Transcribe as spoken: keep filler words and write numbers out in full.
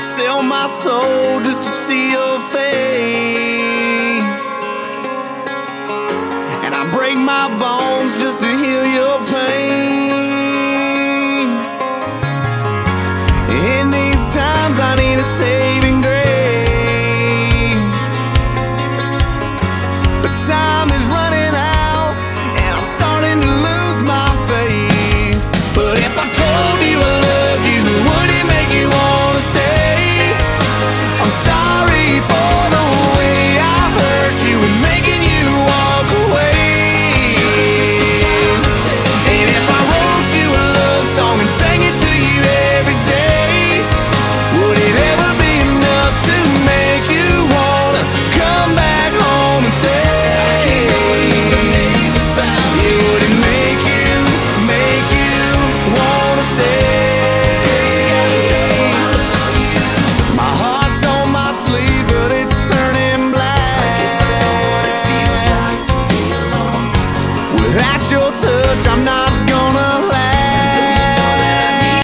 I'd sell my soul just to see your face, and I'd break my bones just to heal your pain. In these times I need a saving grace, but time is running out and I'm starting to lose my faith. But if I told you I loved you, would it make you wanna stay? I'm sorry for the way I hurt you and making you walk away. And if I wrote you a love song and sang it to you every day, would it ever be enough to make you wanna come back home and stay? Yeah, would it make you, make you wanna stay? My heart's on my sleeve, but it's turning black. Without your touch, I'm not